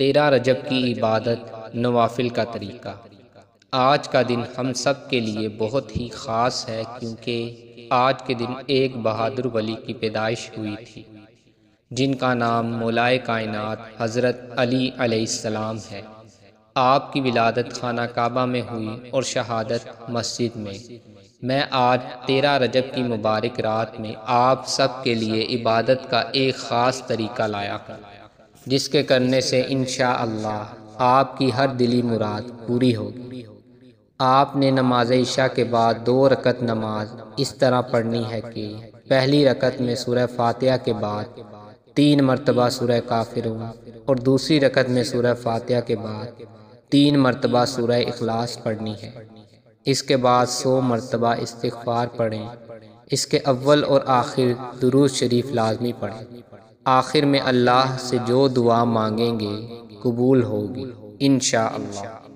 13 रजब की इबादत, नवाफिल का तरीका। आज का दिन हम सब के लिए बहुत ही ख़ास है, क्योंकि आज के दिन एक बहादुर वली की पैदाइश हुई थी, जिनका नाम मौलाए कायनात हजरत अली अलैहिस्सलाम है। आपकी विलादत खाना काबा में हुई और शहादत मस्जिद में। मैं आज 13 रजब की मुबारक रात में आप सब के लिए इबादत का एक ख़ास तरीका लाया, जिसके करने से इंशाअल्लाह आपकी हर दिली मुराद पूरी होगी। आपने नमाज इशा के बाद 2 रकत नमाज इस तरह पढ़नी है कि पहली रकत में सूरह फातिहा के बाद 3 मरतबा सूरह काफिरून और दूसरी रकत में सूरह फातिहा के बाद 3 मरतबा सूरह इखलास पढ़नी है। इसके बाद 100 मरतबा इस्तिगफार पढ़ें। इसके अव्वल और आखिर दुरूद शरीफ लाजमी पढ़ें। आखिर में अल्लाह से जो दुआ मांगेंगे कबूल होगी इंशाअल्लाह।